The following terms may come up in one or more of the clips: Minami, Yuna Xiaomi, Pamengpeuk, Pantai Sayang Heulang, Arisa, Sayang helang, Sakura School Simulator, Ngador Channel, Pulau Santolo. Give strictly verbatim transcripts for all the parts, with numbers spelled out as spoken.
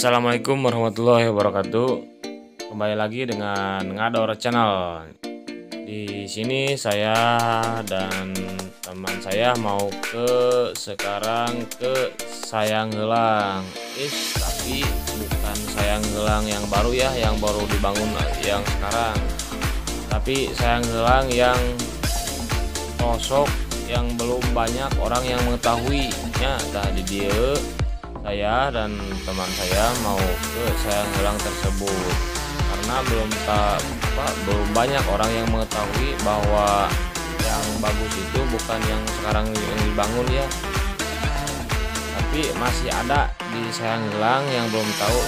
Assalamualaikum warahmatullahi wabarakatuh. Kembali lagi dengan Ngador Channel. Di sini saya dan teman saya mau ke sekarang ke Sayang Heulang. Is tapi bukan Sayang Heulang yang baru ya, yang baru dibangun yang sekarang. Tapi Sayang Heulang yang sosok yang belum banyak orang yang mengetahuinya. Tadi dia saya dan teman saya mau ke Sayang Heulang tersebut karena belum tak apa, belum banyak orang yang mengetahui bahwa yang bagus itu bukan yang sekarang yang dibangun ya, tapi masih ada di Sayang Heulang yang belum tahu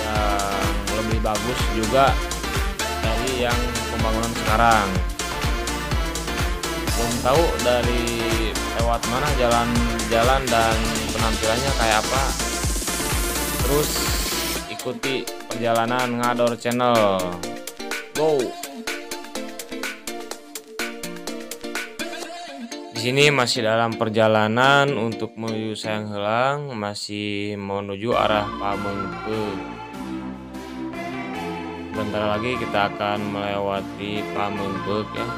yang lebih bagus juga dari yang pembangunan sekarang. Belum tahu dari lewat mana jalan-jalan dan penampilannya kayak apa. Terus ikuti perjalanan Ngador Channel. Go. Di sini masih dalam perjalanan untuk menuju Sayang Heulang, masih menuju arah Pamengpeuk. Bentar lagi kita akan melewati Pamengpeuk ya.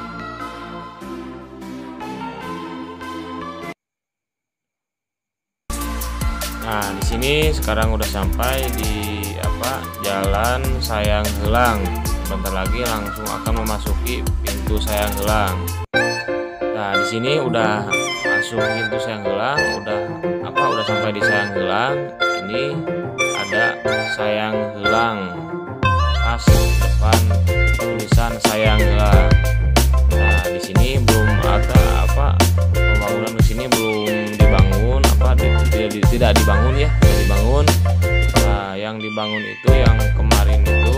Nah, di sini sekarang udah sampai di apa Jalan Sayang Heulang. Bentar lagi langsung akan memasuki pintu Sayang Heulang. Nah, di sini udah masuk pintu Sayang Heulang, udah apa udah sampai di Sayang Heulang. Ini ada Sayang Heulang. Pas depan tulisan Sayang Heulang. Nah, di sini belum ada apa pembangunan, di sini belum dibangun apa tidak dibangun ya, tidak dibangun. Nah, yang dibangun itu yang kemarin itu,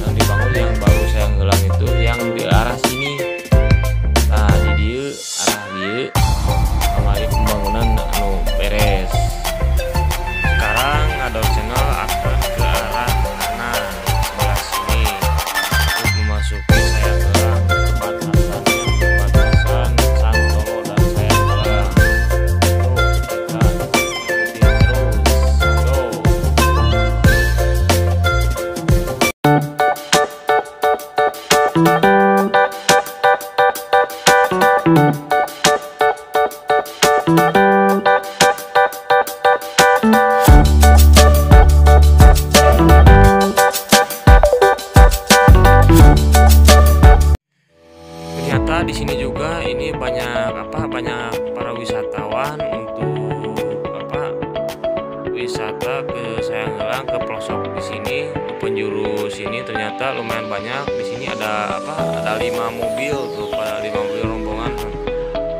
yang dibangun yang baru Sayang Heulang itu yang di arah sini. Nah, di dia arah dia kemarin pembangunan anu beres. Sekarang Ngador Channel akan ke arah kanan sebelah sini untuk memasuki Sayang Heulang. Ternyata di sini juga ini banyak apa banyak para wisatawan untuk apa wisata ke Sayang Heulang, ke pelosok di sini, ke penjuru sini ternyata lumayan banyak. Di sini ada apa ada lima mobil tuh, pada lima mobil rombongan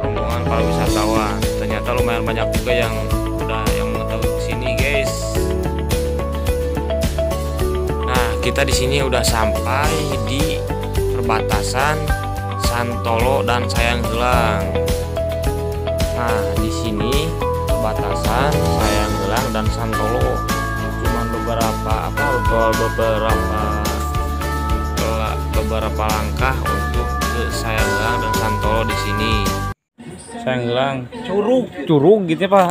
rombongan para wisatawan. Ternyata lumayan banyak juga yang udah yang mengetahui ke sini, guys. Nah, kita di sini udah sampai di perbatasan Santolo dan Sayang Heulang. Nah, di sini batasan Sayang Heulang dan Santolo. Cuman beberapa apa beberapa beberapa langkah untuk ke Sayang Heulang dan Santolo di sini. Sayang Heulang curug, curug gitu ya, Pak.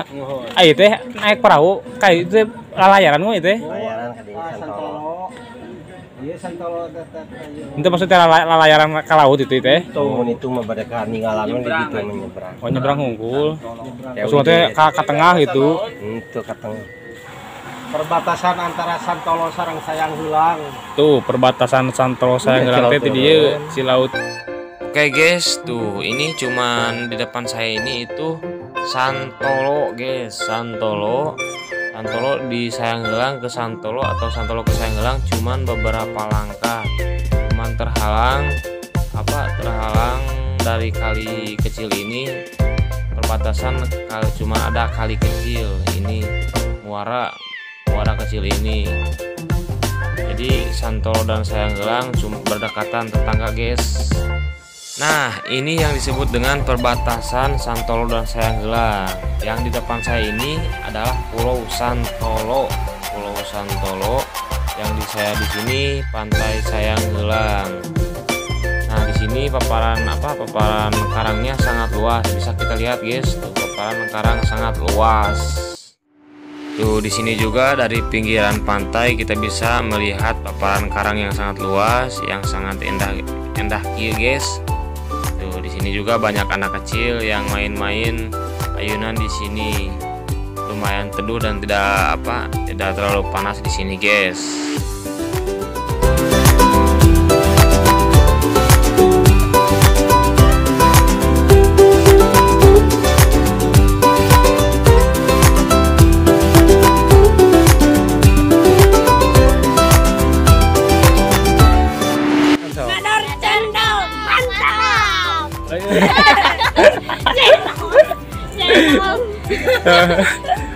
Ayo teh naik perahu, kayak itu layaran mah itu. Layaran ke Santolo. Itu maksudnya layaran ke laut itu teh? Tuh, itu mah pada ngalamin gitu menyeberang. Oh, nyeberang unggul. Maksudnya ke tengah gitu. Itu ke tengah. Perbatasan antara Santolo sareng Sayang Heulang. Tuh, perbatasan Santolo Sayang Heulang teh dia si laut. Oke, guys, tuh ini cuman di depan saya ini itu Santolo, guys. Santolo. Santolo di Sayang Heulang ke Santolo atau Santolo ke Sayang Heulang cuman beberapa langkah, cuman terhalang apa terhalang dari kali kecil ini, perbatasan kali cuma ada kali kecil ini, muara muara kecil ini. Jadi Santolo dan Sayang Heulang cuma berdekatan tetangga, guys. Nah, ini yang disebut dengan perbatasan Santolo dan Sayang Heulang. Yang di depan saya ini adalah Pulau Santolo. Pulau Santolo yang di saya di sini Pantai Sayang Heulang. Nah, di sini paparan apa paparan karangnya sangat luas. Bisa kita lihat, guys, tuh paparan karang sangat luas. Tuh, di sini juga dari pinggiran pantai kita bisa melihat paparan karang yang sangat luas, yang sangat indah indah kieu, guys. Tuh, di sini juga banyak anak kecil yang main-main ayunan di sini. Lumayan teduh dan tidak apa, tidak terlalu panas di sini, guys.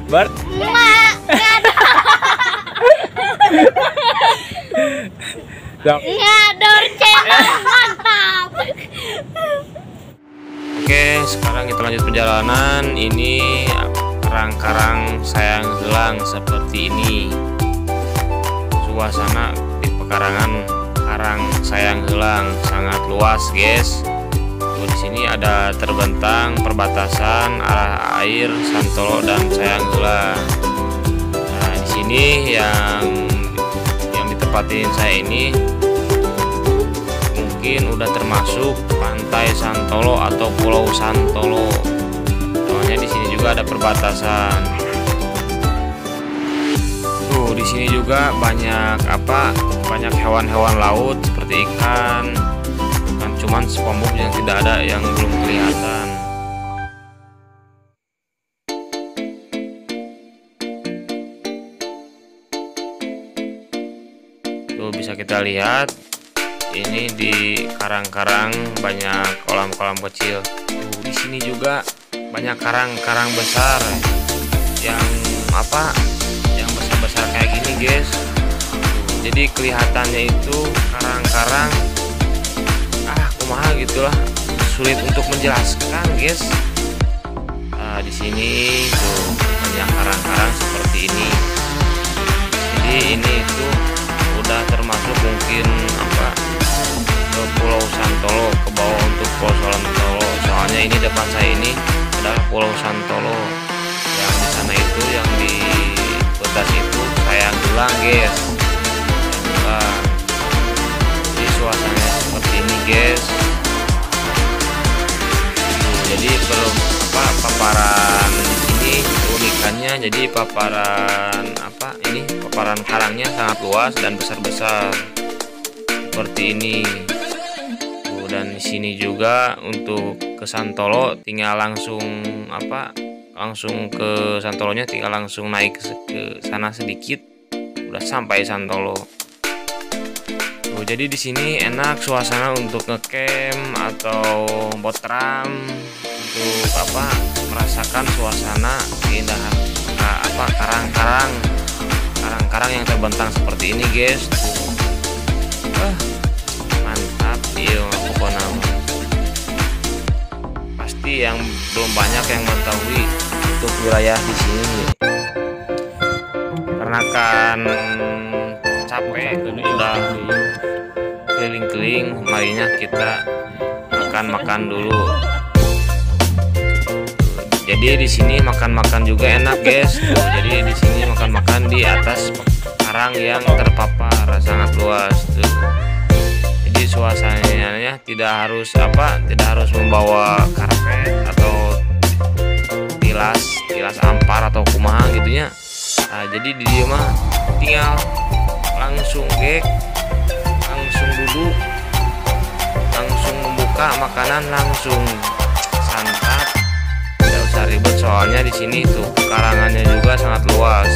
Bart, Ngador Channel, mantap. Oke, sekarang kita lanjut perjalanan. Ini karang-karang Sayang Heulang seperti ini. Suasana di pekarangan karang Sayang Heulang sangat luas, guys. Di sini ada terbentang perbatasan arah air Santolo dan Sayang Heulang. Nah, di sini yang yang ditempatin saya ini mungkin udah termasuk Pantai Santolo atau Pulau Santolo. Soalnya di sini juga ada perbatasan. Tuh, di sini juga banyak apa? Banyak hewan-hewan laut seperti ikan. Cuman SpongeBob yang tidak ada, yang belum kelihatan. Tuh, bisa kita lihat ini di karang-karang banyak kolam-kolam kecil. Tuh, di sini juga banyak karang-karang besar yang apa? Yang besar-besar kayak gini, guys. Jadi kelihatannya itu karang-karang mahal gitulah, sulit untuk menjelaskan, guys. Nah, di sini tuh banyak karang-karang seperti ini. Jadi ini itu udah termasuk mungkin apa ke Pulau Santolo, ke bawah untuk Pulau Santolo. Soalnya ini depan saya ini adalah Pulau Santolo. Yang di sana itu, yang di batas itu Sayang Heulang, guys. Nah, di suasananya seperti ini, guys. Jadi belum apa paparan ini keunikannya, jadi paparan apa ini paparan karangnya sangat luas dan besar-besar seperti ini. Tuh, dan di sini juga untuk ke Santolo tinggal langsung apa langsung ke Santolonya, tinggal langsung naik ke sana sedikit udah sampai Santolo. Jadi di sini enak suasana untuk ngecamp atau botram, untuk apa merasakan suasana keindahan nah, apa karang-karang karang-karang yang terbentang seperti ini, guys. Ah, mantap, iyo pokoknya. Pasti yang belum banyak yang mengetahui untuk wilayah di sini, karena kan capek udah keliling-keliling, marinya kita makan-makan dulu. Jadi di sini makan-makan juga enak, guys. Tuh, jadi di sini makan-makan di atas karang yang terpapar sangat luas. Tuh, jadi suasananya tidak harus apa, tidak harus membawa karpet atau tilas, tilas ampar atau kumaha gitunya. Nah, jadi di rumah tinggal langsung gek, langsung duduk, langsung membuka makanan, langsung santap, tidak usah ribet. Soalnya di sini tuh karangannya juga sangat luas.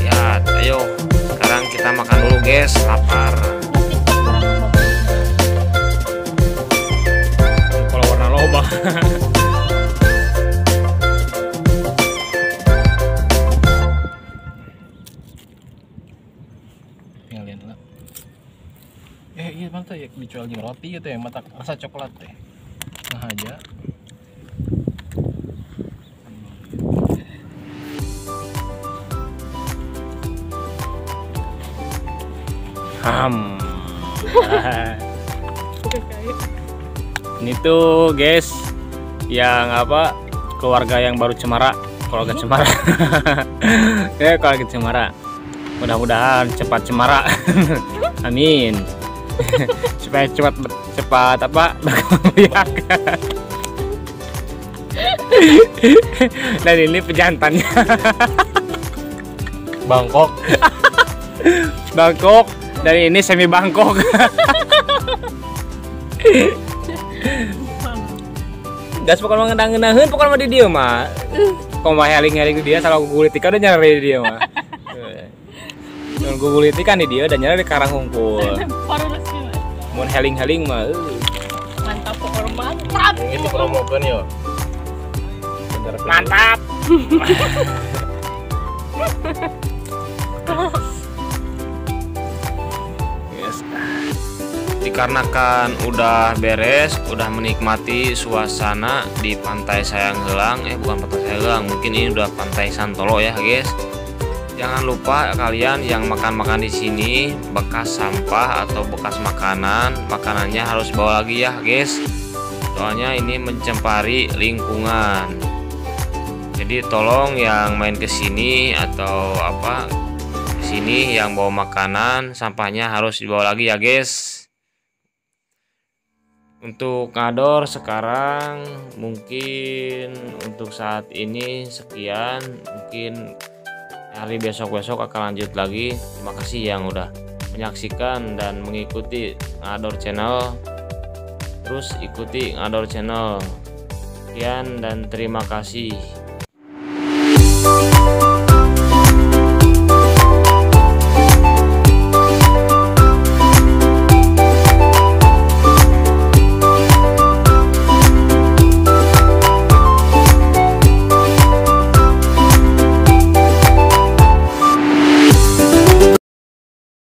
Lihat, ayo sekarang kita makan dulu, guys, lapar. Kalau warna loba. Eh iya bang tuh ya, dicual jeng roti gitu ya, mata rasa coklat teh. Nah aja. Ham. Ini tuh, guys, yang apa keluarga yang baru cemara, kolagen cemara. Ya, kolagen cemara. Mudah-mudahan cepat cemara. Amin. Supaya cepat cepat apa? Dan ini pejantannya. Bangkok. Bangkok. Dan ini semi bangkok. Gas pokoknya ngedang-ngedangeun, pokoknya mah di dieu mah. Komaha heling-heling dia salah gugulitika udah nyari di dieu mah. Mun gugulitikan di dieu dan nyari di karang hungkul. Mun heling-heling mah mantap pokoknya mantap. Itu promokeun yo. Mantap. Yes. Dikarenakan udah beres, udah menikmati suasana di Pantai Sayang Heulang, eh bukan Pantai Sayang Heulang, mungkin ini udah Pantai Santolo ya guys. Jangan lupa kalian yang makan-makan di sini bekas sampah atau bekas makanan, makanannya harus bawa lagi ya guys. Soalnya ini mencemari lingkungan. Jadi tolong yang main ke sini atau apa ke sini yang bawa makanan, sampahnya harus dibawa lagi ya guys. Untuk Ngador sekarang mungkin untuk saat ini sekian, mungkin hari besok-besok akan lanjut lagi. Terima kasih yang udah menyaksikan dan mengikuti Ngador Channel. Terus ikuti Ngador Channel. Sekian dan terima kasih.